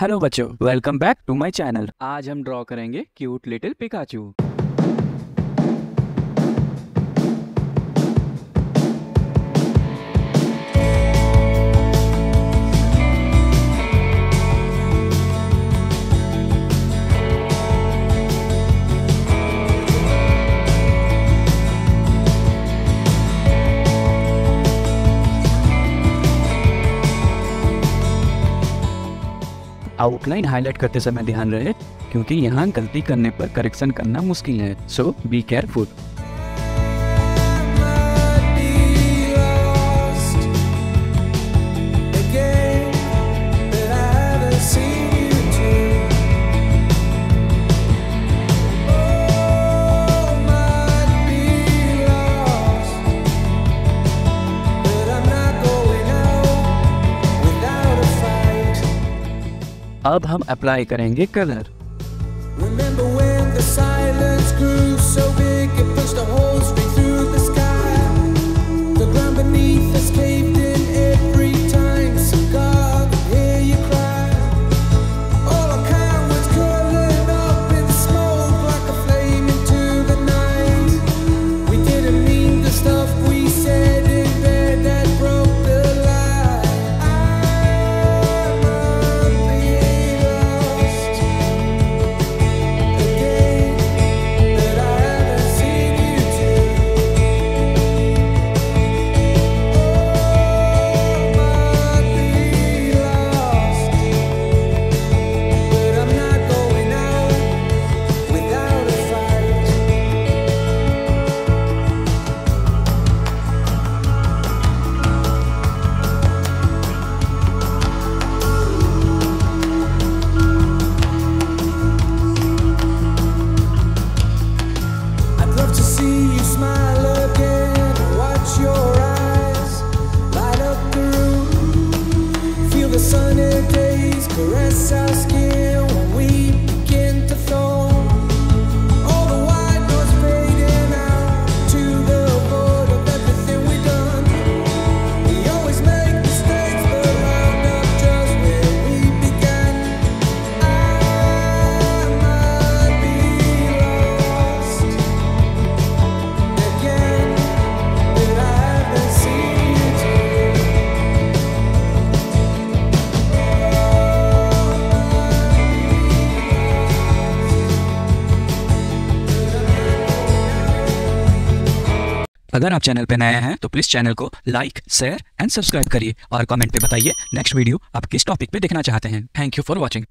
Hello बच्चों, welcome back to my channel. आज हम ड्रॉ करेंगे cute little Pikachu. Outline highlight करते समय ध्यान रहे क्योंकि यहाँ गलती करने पर करेक्शन करना मुश्किल है, सो बी केयरफुल। अब हम अप्लाई करेंगे कलर। अगर आप चैनल पे नए हैं तो प्लीज चैनल को लाइक, शेयर एंड सब्सक्राइब करिए और कमेंट पे बताइए नेक्स्ट वीडियो आप किस टॉपिक पे देखना चाहते हैं। Thank you for watching.